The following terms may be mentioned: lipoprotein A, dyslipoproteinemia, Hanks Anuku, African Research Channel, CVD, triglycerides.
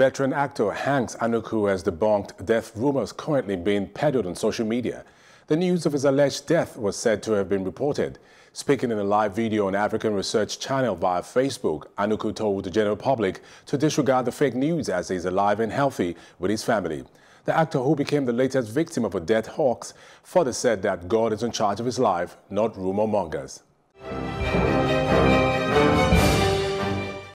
Veteran actor Hanks Anuku has debunked death rumors currently being peddled on social media. The news of his alleged death was said to have been reported. Speaking in a live video on African Research Channel via Facebook, Anuku told the general public to disregard the fake news as he is alive and healthy with his family. The actor, who became the latest victim of a death hoax, further said that God is in charge of his life, not rumor mongers.